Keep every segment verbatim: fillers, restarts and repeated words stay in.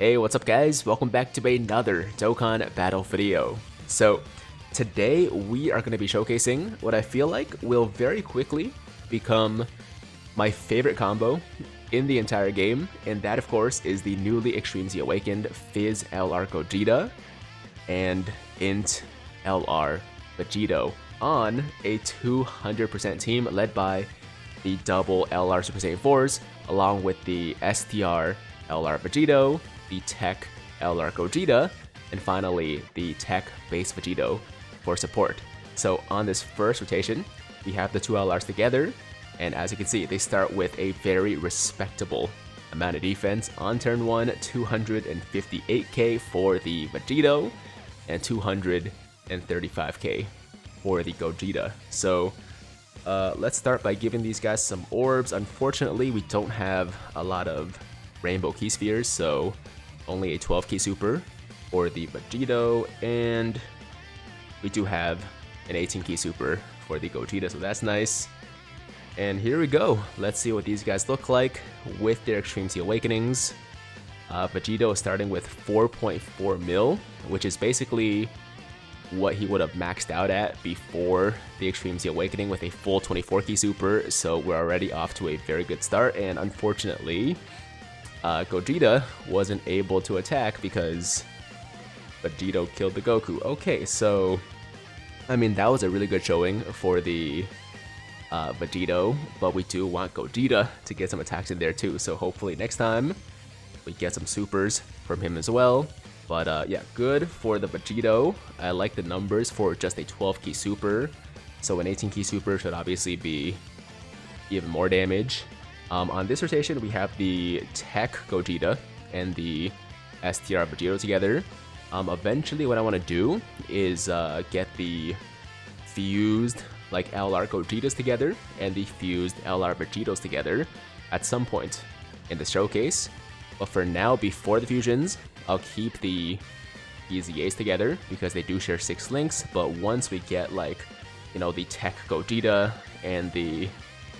Hey, what's up guys? Welcome back to another Dokkan Battle video. So today we are going to be showcasing what I feel like will very quickly become my favorite combo in the entire game, and that of course is the newly Extreme Z Awakened Fizz L R Gogeta and Int L R Vegito on a two hundred percent team led by the double L R Super Saiyan fours along with the S T R L R Vegito, the Tech L R Gogeta, and finally the Tech base Vegito for support. So on this first rotation, we have the two L Rs together, and as you can see, they start with a very respectable amount of defense. On turn one, two hundred fifty-eight K for the Vegito, and two hundred thirty-five K for the Gogeta. So uh, let's start by giving these guys some orbs. Unfortunately, we don't have a lot of Rainbow Key Spheres, so only a twelve K super for the Vegito, and we do have an eighteen K super for the Gogeta, so that's nice. And here we go, let's see what these guys look like with their Extreme Z Awakenings. Uh, Vegito is starting with four point four mil, which is basically what he would have maxed out at before the Extreme Z Awakening with a full twenty-four K super, so we're already off to a very good start. And unfortunately, Uh, Gogeta wasn't able to attack because Vegito killed the Goku. Okay, so, I mean, that was a really good showing for the uh, Vegito, but we do want Gogeta to get some attacks in there too, so hopefully next time we get some supers from him as well. But uh, yeah, good for the Vegito. I like the numbers for just a twelve K super, so an eighteen K super should obviously be even more damage. Um, on this rotation, we have the Tech Gogeta and the S T R Vegito together. Um, eventually, what I want to do is uh, get the fused like L R Gogetas together and the fused L R Vegitos together at some point in the showcase. But for now, before the fusions, I'll keep the E Z As together because they do share six links. But once we get like, you know, the Tech Gogeta and the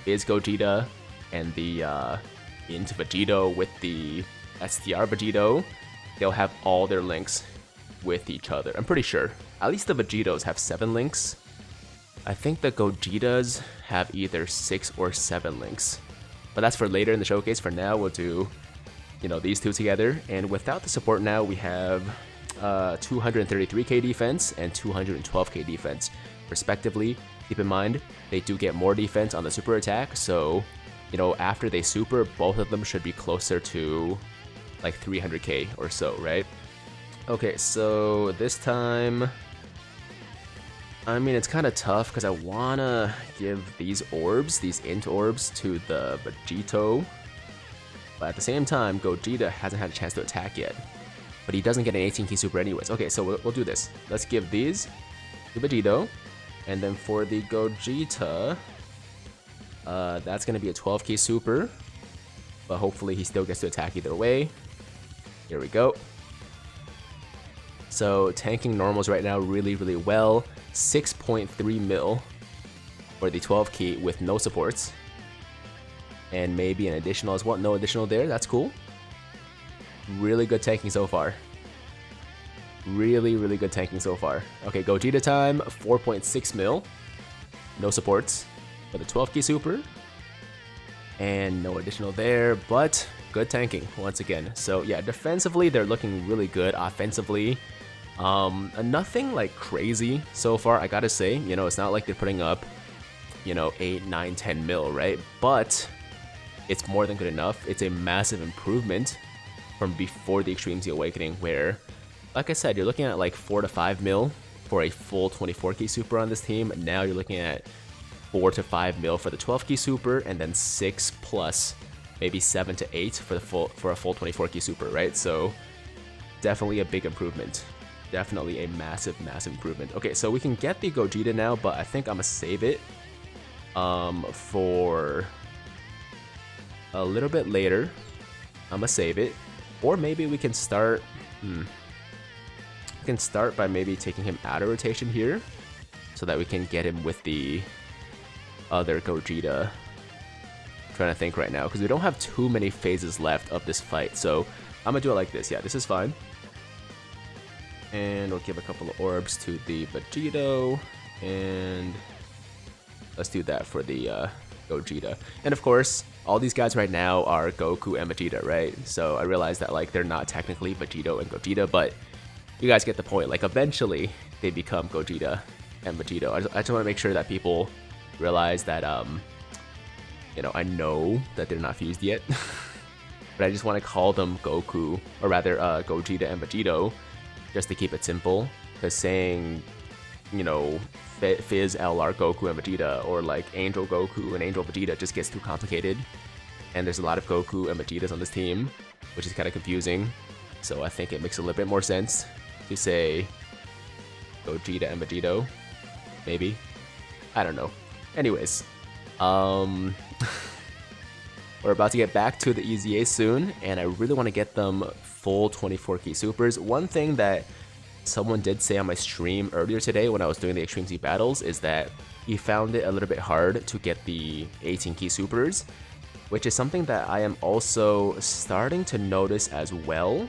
Fizz Gogeta and the uh, Int Vegito with the S T R Vegito, they'll have all their links with each other, I'm pretty sure. At least the Vegitos have seven links. I think the Gogetas have either six or seven links. But that's for later in the showcase. For now, we'll do, you know, these two together. And without the support now, we have uh, two hundred thirty-three K defense and two hundred twelve K defense, respectively. Keep in mind, they do get more defense on the super attack, so, you know, after they super, both of them should be closer to like three hundred K or so, right? Okay, so this time, I mean, it's kind of tough because I want to give these orbs, these Int orbs, to the Vegito. But at the same time, Gogeta hasn't had a chance to attack yet. But he doesn't get an eighteen K super anyways. Okay, so we'll, we'll do this. Let's give these to Vegito. And then for the Gogeta, Uh, that's going to be a twelve K super, but hopefully he still gets to attack either way. Here we go. So tanking normals right now really, really well. six point three mil for the twelve K with no supports. And maybe an additional as well. No additional there, that's cool. Really good tanking so far. Really, really good tanking so far. Okay, Gogeta time, four point six mil. No supports for the twelve K super, and no additional there, but good tanking once again. So yeah, defensively they're looking really good. Offensively, um, nothing like crazy so far, I gotta say. You know, it's not like they're putting up, you know, eight, nine, ten mil, right? But it's more than good enough. It's a massive improvement from before the Extreme Z Awakening, where, like I said, you're looking at like four to five mil for a full twenty-four K super on this team. Now you're looking at four to five mil for the twelve K super, and then six plus maybe seven to eight for the full for a full twenty-four K super, right? So definitely a big improvement. Definitely a massive, massive improvement. Okay, so we can get the Gogeta now, but I think I'm gonna save it um, for a little bit later. I'm gonna save it, or maybe we can start. Hmm, we can start by maybe taking him out of rotation here, so that we can get him with the other Gogeta. I'm trying to think right now because we don't have too many phases left of this fight, so I'm gonna do it like this. Yeah, this is fine. And we'll give a couple of orbs to the Vegito, and let's do that for the uh, Gogeta. And of course, all these guys right now are Goku and Vegeta, right? So I realize that like they're not technically Vegito and Gogeta, but you guys get the point. Like eventually they become Gogeta and Vegito. I just, I just want to make sure that people realize that, um, you know, I know that they're not fused yet, but I just want to call them Goku, or rather uh, Gogeta and Vegito, just to keep it simple, because saying, you know, Fizz L R Goku and Vegeta, or like Angel Goku and Angel Vegeta just gets too complicated, and there's a lot of Goku and Vegetas on this team, which is kind of confusing, so I think it makes a little bit more sense to say Gogeta and Vegito, maybe? I don't know. Anyways, um, we're about to get back to the E Z A soon, and I really want to get them full twenty-four key supers. One thing that someone did say on my stream earlier today when I was doing the Extreme Z battles is that he found it a little bit hard to get the eighteen key supers, which is something that I am also starting to notice as well.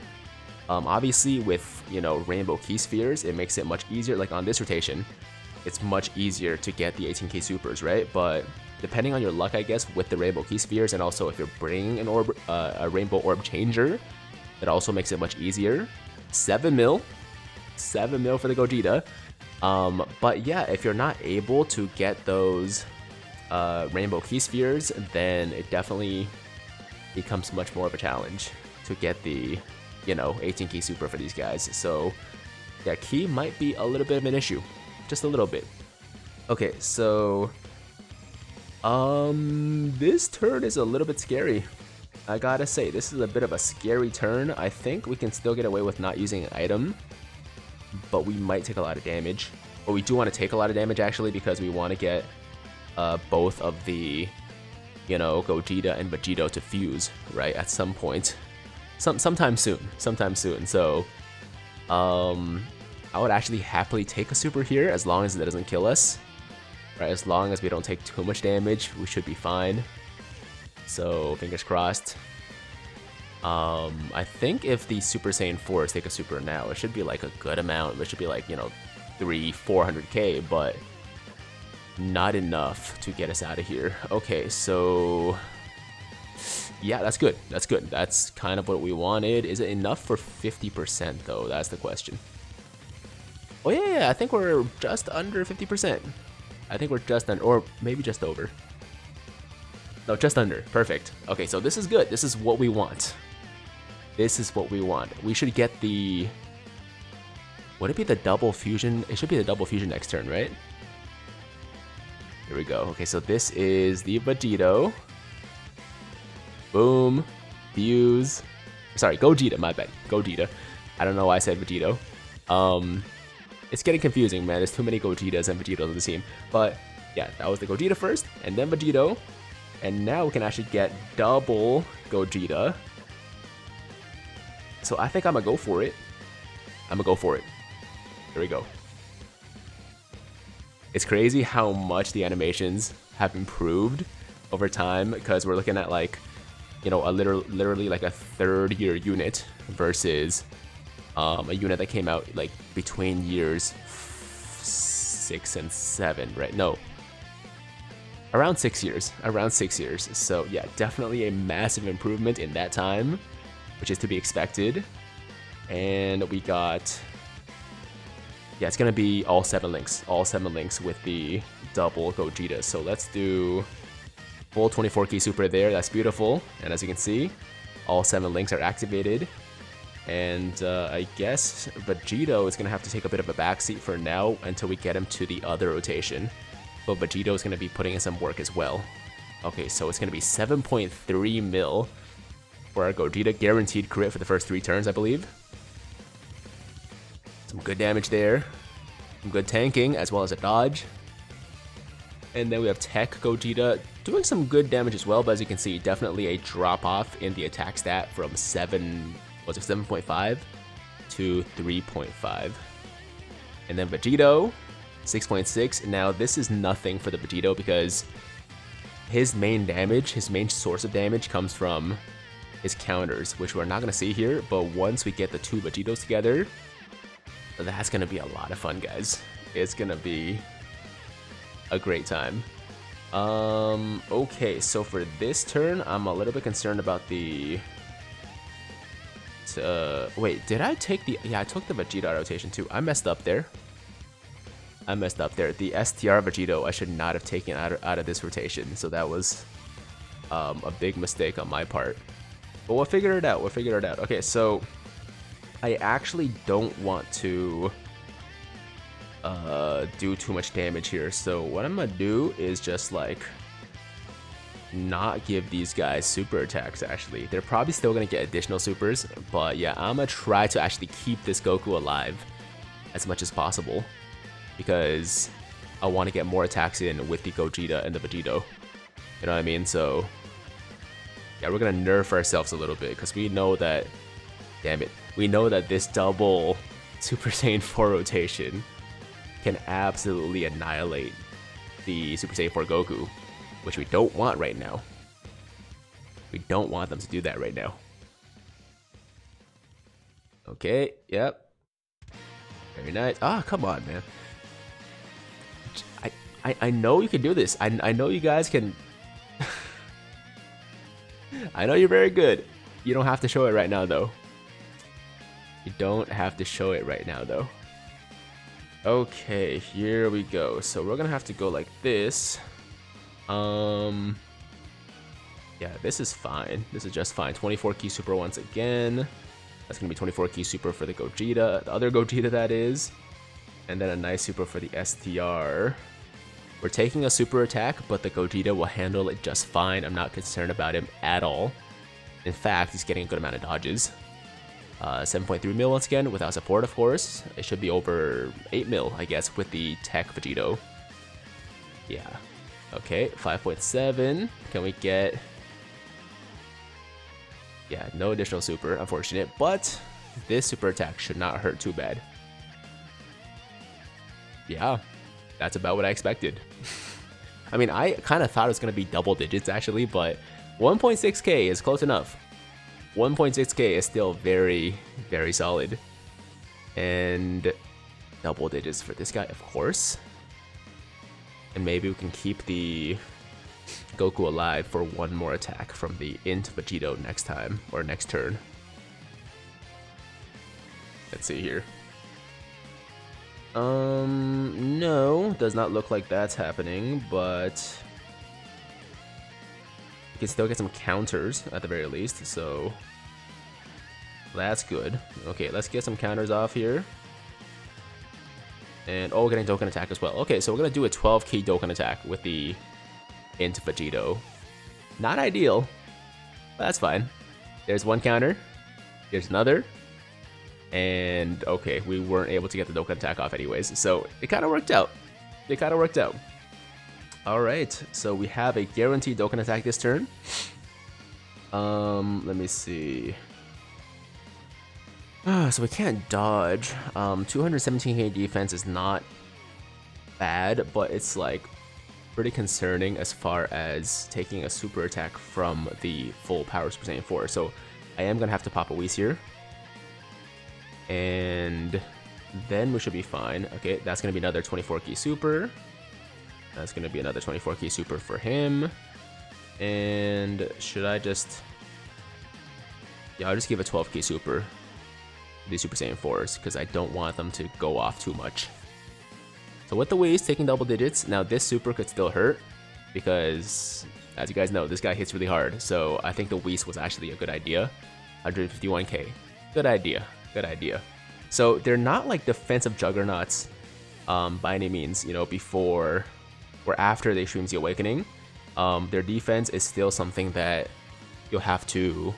Um, obviously with, you know, Rainbow Key Spheres, it makes it much easier. Like on this rotation, it's much easier to get the eighteen key supers, right? But depending on your luck, I guess, with the Rainbow Key Spheres, and also if you're bringing an orb, uh, a Rainbow Orb Changer, that also makes it much easier. seven mil seven mil for the Gogeta. Um, but yeah, if you're not able to get those uh, Rainbow Key Spheres, then it definitely becomes much more of a challenge to get the, you know, eighteen key super for these guys. So yeah, key might be a little bit of an issue, just a little bit. Okay, so um, this turn is a little bit scary. I gotta say, this is a bit of a scary turn. I think we can still get away with not using an item, but we might take a lot of damage. But we do want to take a lot of damage, actually, because we want to get uh, both of the, you know, Gogeta and Vegito to fuse, right, at some point. Some, sometime soon, sometime soon. So, um, I would actually happily take a super here, as long as it doesn't kill us. Right, as long as we don't take too much damage, we should be fine. So, fingers crossed. Um, I think if the Super Saiyan fours take a super now, it should be like a good amount. It should be like, you know, three, four hundred K, but not enough to get us out of here. Okay, so yeah, that's good. That's good. That's kind of what we wanted. Is it enough for fifty percent though? That's the question. Oh yeah, yeah, I think we're just under fifty percent. I think we're just under, or maybe just over. No, just under. Perfect. Okay, so this is good. This is what we want. This is what we want. We should get the, would it be the double fusion? It should be the double fusion next turn, right? Here we go. Okay, so this is the Vegito. Boom. Fuse. Sorry, Gogeta, my bad. Gogeta. I don't know why I said Vegito. Um, it's getting confusing, man. There's too many Gogetas and Vegitos on the team. But yeah, that was the Gogeta first, and then Vegito. And now we can actually get double Gogeta. So I think I'm gonna go for it. I'm gonna go for it. Here we go. It's crazy how much the animations have improved over time, because we're looking at like, you know, a literal, literally like a third year unit versus um, a unit that came out like between years six and seven, right? No. Around six years, around six years. So yeah, definitely a massive improvement in that time, which is to be expected. And we got, yeah, it's gonna be all seven links, all seven links with the double Gogeta. So let's do full twenty-four key super there. That's beautiful. And as you can see, all seven links are activated. And uh, I guess Vegito is gonna have to take a bit of a backseat for now until we get him to the other rotation. But Vegito is going to be putting in some work as well. Okay, so it's going to be seven point three mil for our Gogeta. Guaranteed crit for the first three turns, I believe. Some good damage there. Some good tanking, as well as a dodge. And then we have Tech Gogeta doing some good damage as well, but as you can see, definitely a drop-off in the attack stat from seven, was it seven point five to three point five. And then Vegito, six point six. Now this is nothing for the Vegito, because his main damage, his main source of damage comes from is counters, which we're not going to see here, but once we get the two Vegitos together, that's going to be a lot of fun, guys. It's going to be a great time. Um, okay, so for this turn, I'm a little bit concerned about the... Uh, wait, did I take the... Yeah, I took the Vegeta rotation too. I messed up there. I messed up there. The S T R Vegito I should not have taken out of, out of this rotation, so that was um, a big mistake on my part. But we'll figure it out. We'll figure it out. Okay, so I actually don't want to uh, do too much damage here, so what I'm going to do is just like not give these guys super attacks, actually. They're probably still going to get additional supers, but yeah, I'm going to try to actually keep this Goku alive as much as possible, because I want to get more attacks in with the Gogeta and the Vegito. You know what I mean? So yeah, we're going to nerf ourselves a little bit, because we know that, damn it, we know that this double Super Saiyan four rotation can absolutely annihilate the Super Saiyan four Goku, which we don't want right now. We don't want them to do that right now. Okay, yep. Very nice. Ah, come on, man. I, I, I know you can do this. I, I know you guys can. I know you're very good. You don't have to show it right now, though. You don't have to show it right now, though. Okay, here we go. So we're gonna have to go like this. Um, yeah, this is fine. This is just fine. twenty-four key super once again. That's gonna be twenty-four key super for the Gogeta, the other Gogeta that is. And then a nice super for the S T R. We're taking a super attack, but the Gogeta will handle it just fine. I'm not concerned about him at all. In fact, he's getting a good amount of dodges. Uh, seven point three mil once again, without support, of course. It should be over eight mil, I guess, with the Tech Vegito. Yeah. Okay, five point seven. Can we get... Yeah, no additional super, unfortunate, but this super attack should not hurt too bad. Yeah, that's about what I expected. I mean, I kind of thought it was going to be double digits, actually, but one point six K is close enough. one point six K is still very, very solid. And double digits for this guy, of course. And maybe we can keep the Goku alive for one more attack from the Int Vegito next time, or next turn. Let's see here. Um, no, does not look like that's happening, but we can still get some counters at the very least, so that's good. Okay, let's get some counters off here. And, oh, getting Dokkan attack as well. Okay, so we're going to do a twelve key Dokkan attack with the Int Vegito. Not ideal, but that's fine. There's one counter. There's another. And, okay, we weren't able to get the Dokkan attack off anyways. So, it kind of worked out. It kind of worked out. Alright, so we have a guaranteed Dokkan attack this turn. Um, let me see... Uh, so we can't dodge. Um, two hundred seventeen K defense is not bad, but it's like pretty concerning as far as taking a super attack from the full power Super Saiyan four. So I am gonna have to pop a Whis here, and then we should be fine. Okay, that's gonna be another twenty-four key super. That's gonna be another twenty-four key super for him. And should I just? Yeah, I'll just give a twelve key super. The Super Saiyan fours, because I don't want them to go off too much. So with the Whis taking double digits, now this super could still hurt, because as you guys know, this guy hits really hard, so I think the Whis was actually a good idea. one hundred fifty-one K. Good idea. Good idea. So they're not like defensive juggernauts um, by any means, you know, before or after the Extreme Z Awakening. Um, their defense is still something that you'll have to,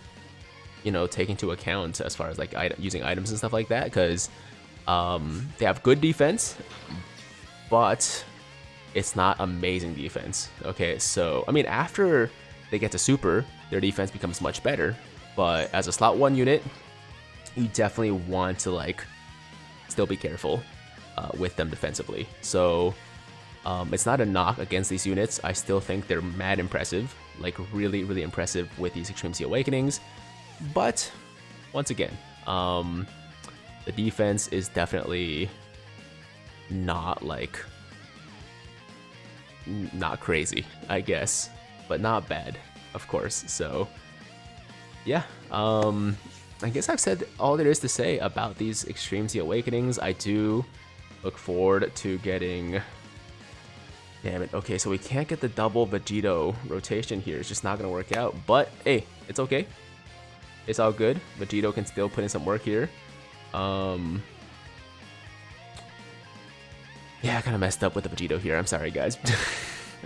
you know, take into account as far as like item, using items and stuff like that, because um, they have good defense, but it's not amazing defense. Okay, so I mean, after they get to super, their defense becomes much better. But as a slot one unit, you definitely want to like still be careful uh, with them defensively. So um, it's not a knock against these units. I still think they're mad impressive, like really, really impressive with these Extreme Z Awakenings. But once again, um, the defense is definitely not like not crazy, I guess, but not bad, of course. So yeah, um, I guess I've said all there is to say about these Extreme Z Awakenings. I do look forward to getting. Damn it. Okay, so we can't get the double Vegito rotation here. It's just not going to work out. But, hey, it's okay. It's all good. Vegito can still put in some work here. Um, yeah, I kind of messed up with the Vegito here. I'm sorry, guys.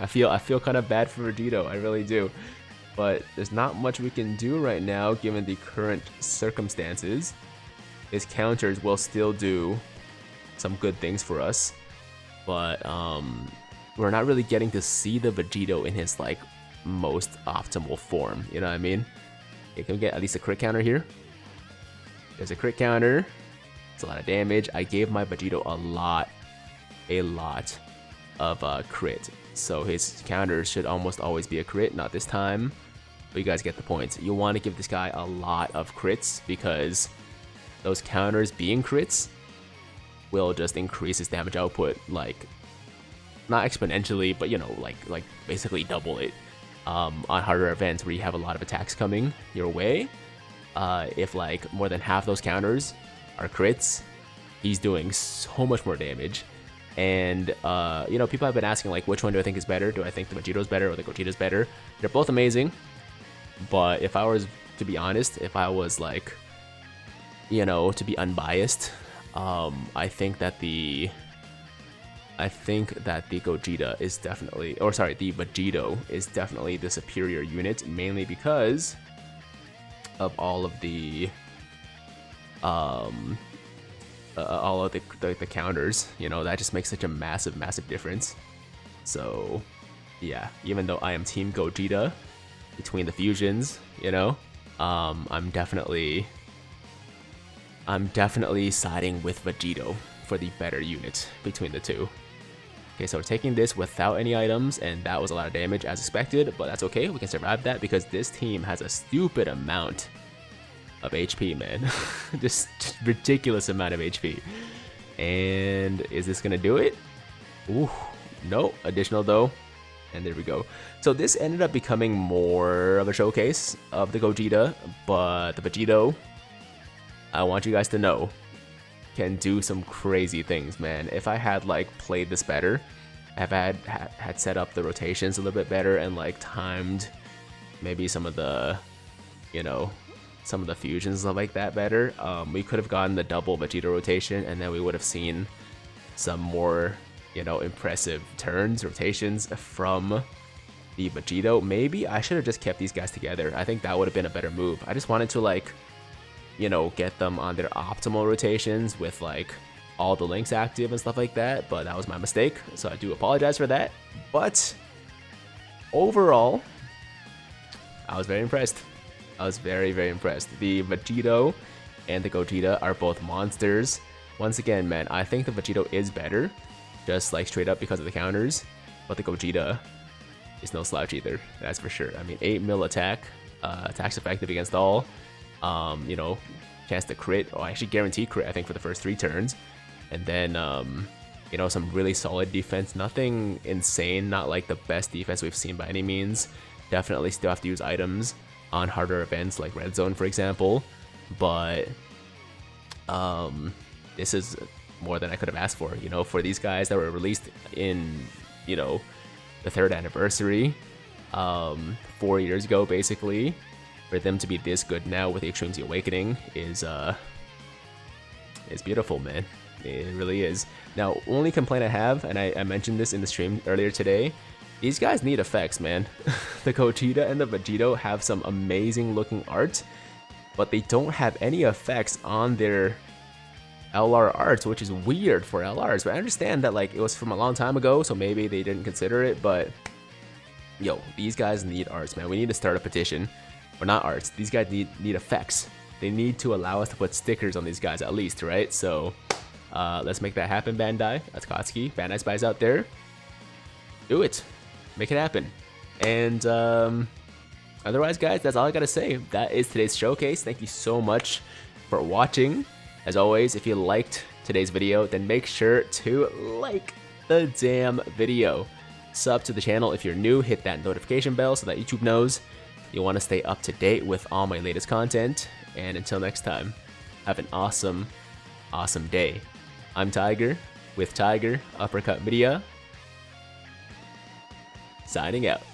I feel I feel kind of bad for Vegito. I really do. But there's not much we can do right now, given the current circumstances. His counters will still do some good things for us. But, um... we're not really getting to see the Vegito in his, like, most optimal form, you know what I mean? Okay, can we get at least a crit counter here? There's a crit counter. It's a lot of damage. I gave my Vegito a lot, a lot of uh, crit. So his counters should almost always be a crit, not this time. But you guys get the point. You want to give this guy a lot of crits because those counters being crits will just increase his damage output, like, not exponentially, but you know, like like basically double it um, on harder events where you have a lot of attacks coming your way. Uh, if like more than half those counters are crits, he's doing so much more damage. And uh, you know, people have been asking like, which one do I think is better? Do I think the Vegito's better or the Gogeta's better? They're both amazing, but if I was to be honest, if I was like, you know, to be unbiased, um, I think that the I think that the Gogeta is definitely, or sorry, the Vegito is definitely the superior unit, mainly because of all of the, um, uh, all of the, the the counters. You know, that just makes such a massive, massive difference. So, yeah, even though I am Team Gogeta, between the fusions, you know, um, I'm definitely, I'm definitely siding with Vegito for the better unit between the two. Okay, so we're taking this without any items, and that was a lot of damage as expected, but that's okay. We can survive that because this team has a stupid amount of H P, man. Just ridiculous amount of H P. And is this gonna do it? Ooh, no, additional though. And there we go. So this ended up becoming more of a showcase of the Gogeta, but the Vegito, I want you guys to know, can do some crazy things, man. If I had like played this better, I've had had set up the rotations a little bit better and like timed maybe some of the, you know, some of the fusions and stuff like that better, um, we could have gotten the double Vegeta rotation, and then we would have seen some more, you know, impressive turns, rotations from the Vegito. Maybe I should have just kept these guys together. I think that would have been a better move. I just wanted to like, you know, get them on their optimal rotations with like all the links active and stuff like that, but that was my mistake, so I do apologize for that. But overall, I was very impressed. I was very, very impressed. The Vegito and the Gogeta are both monsters. Once again, man, I think the Vegito is better, just like straight up because of the counters, but the Gogeta is no slouch either, that's for sure. I mean, eight mil attack, uh, attacks effective against all. Um, you know, chance to crit, or oh, actually guarantee crit, I think, for the first three turns. And then, um, you know, some really solid defense. Nothing insane, not like the best defense we've seen by any means. Definitely still have to use items on harder events like Red Zone, for example. But um, this is more than I could have asked for, you know, for these guys that were released in, you know, the third anniversary, um, four years ago, basically. For them to be this good now with the Extreme Z Awakening is uh, is beautiful, man. It really is. Now, only complaint I have, and I, I mentioned this in the stream earlier today, these guys need effects, man. The Gogeta and the Vegito have some amazing looking art, but they don't have any effects on their L R arts, which is weird for L Rs. But I understand that like it was from a long time ago, so maybe they didn't consider it. But yo, these guys need arts, man. We need to start a petition. Or not arts, these guys need, need effects. They need to allow us to put stickers on these guys at least, right? So, uh, let's make that happen, Bandai. That's Kotsky. Bandai spies out there. Do it. Make it happen. And, um, Otherwise, guys, that's all I gotta say. That is today's showcase. Thank you so much for watching. As always, if you liked today's video, then make sure to like the damn video. Sub to the channel if you're new, hit that notification bell so that YouTube knows you want to stay up to date with all my latest content. And until next time, have an awesome, awesome day. I'm Tiger with Tiger Uppercut Media, signing out.